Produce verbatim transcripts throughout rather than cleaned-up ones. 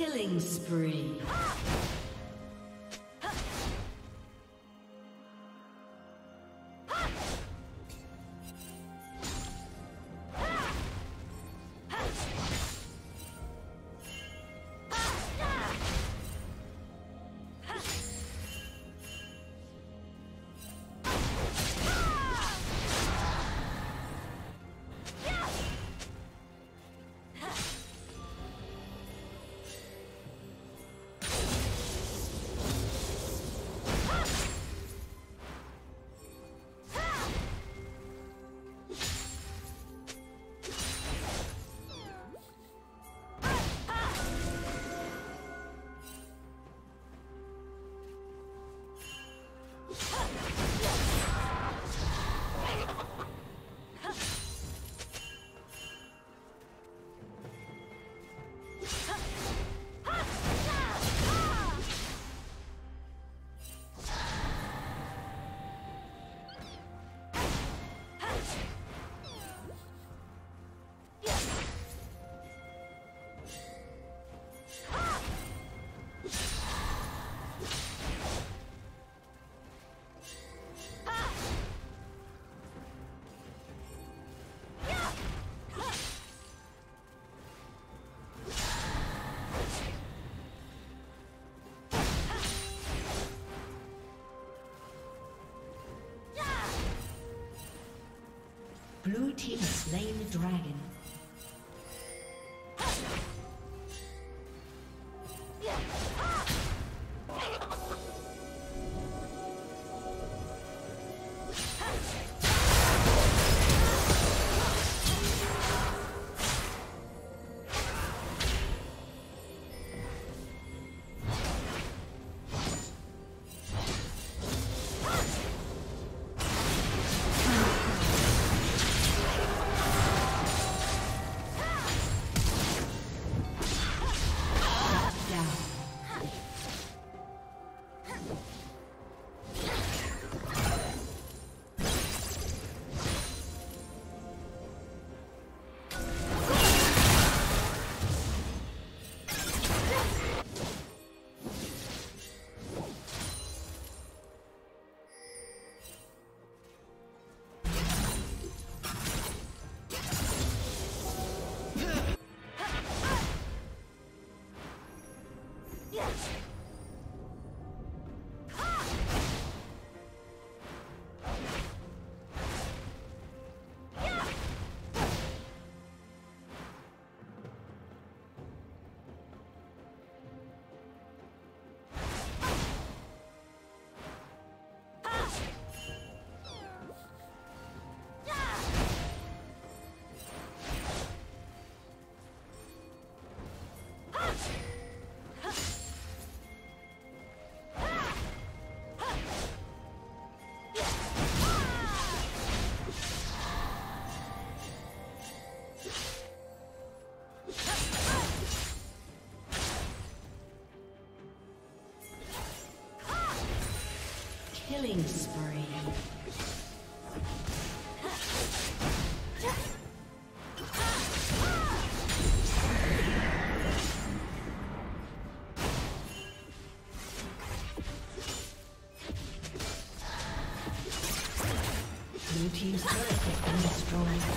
Killing spree. Blue team has slain the dragon. Killing spree. Blue team's turret has been destroyed.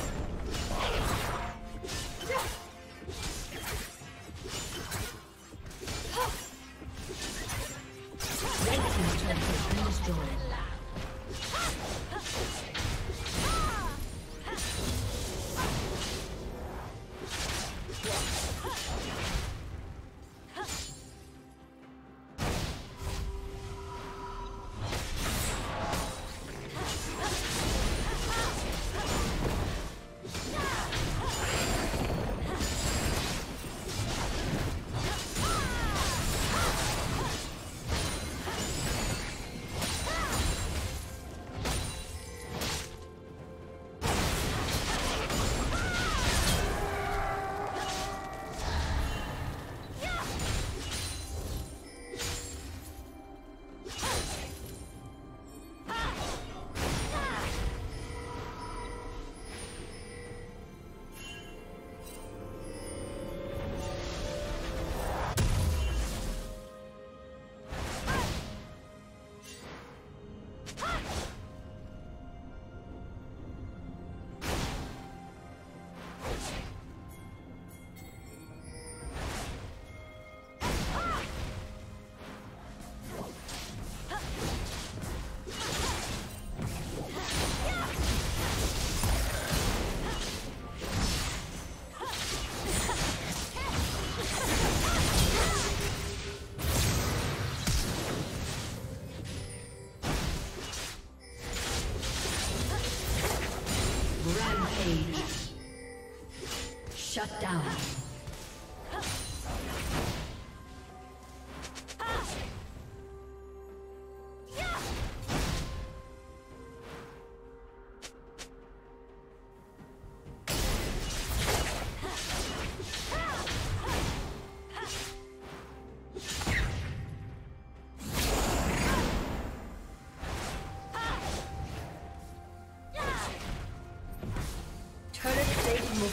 Shut down.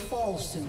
Fall soon.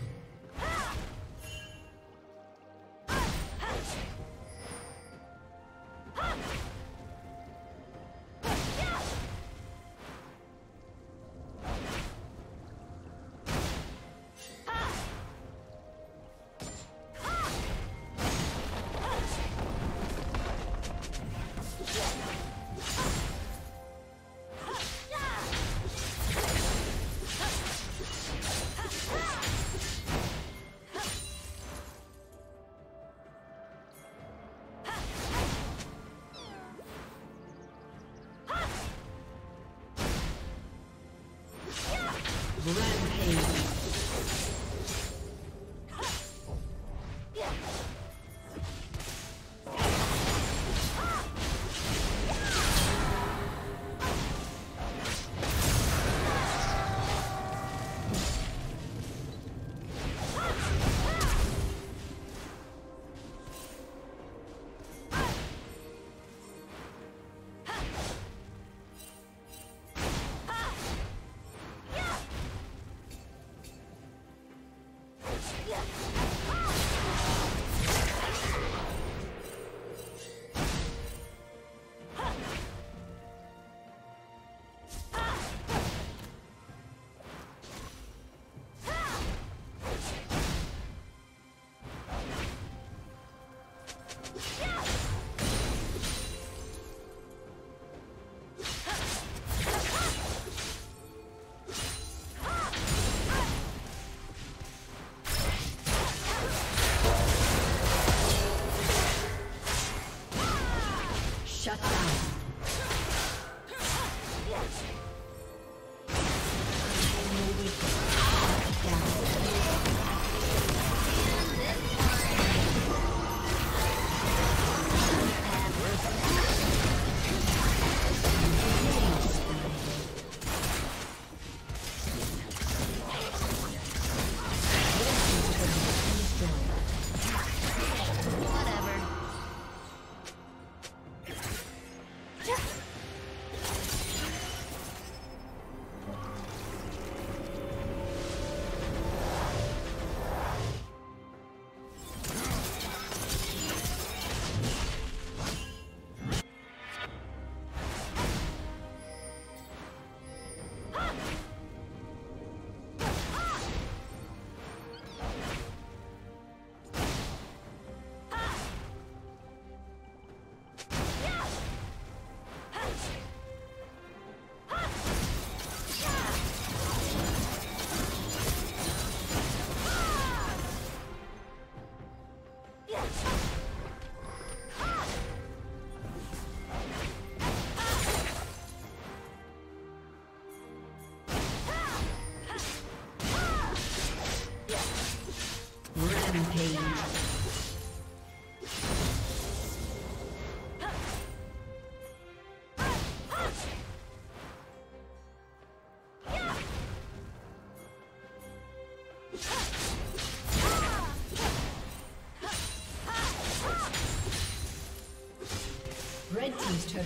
Red team's turret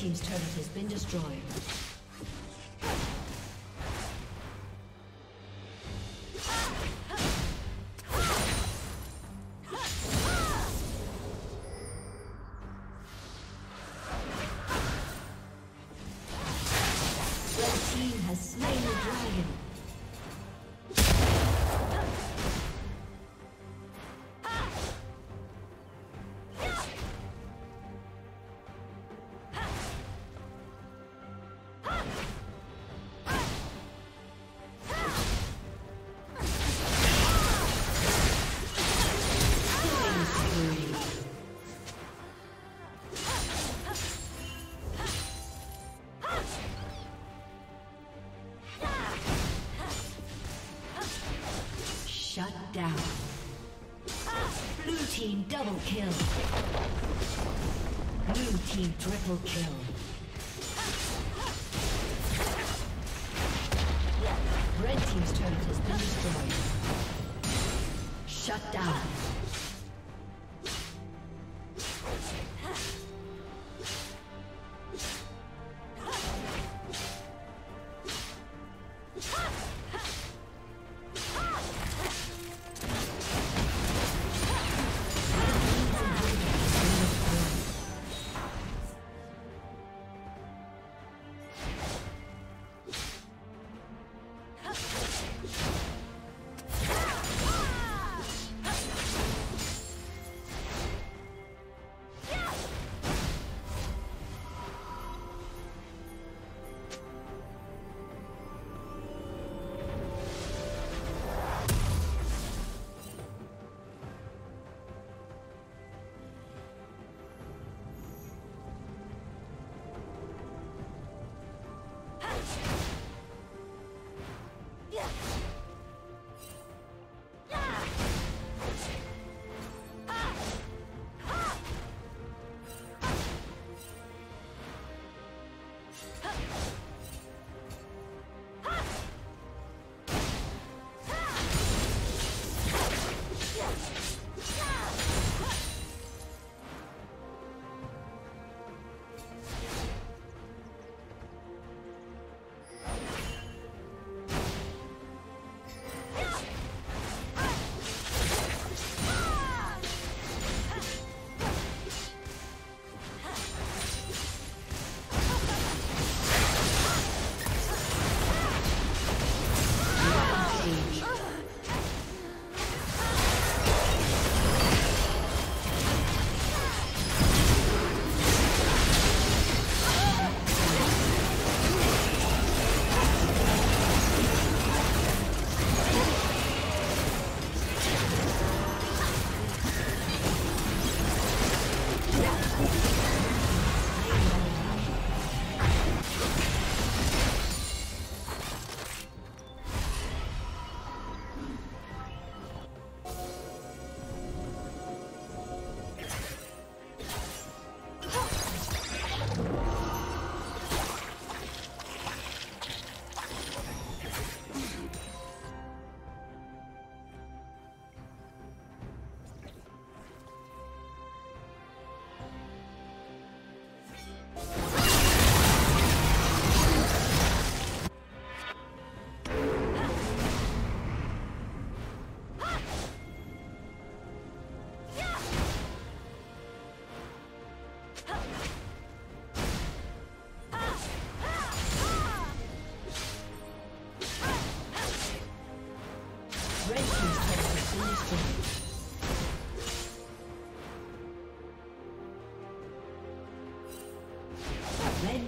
Team's turret has been destroyed. Down. Blue team double kill. Blue team triple kill. Red team's turret has been destroyed. Shut down.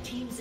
team's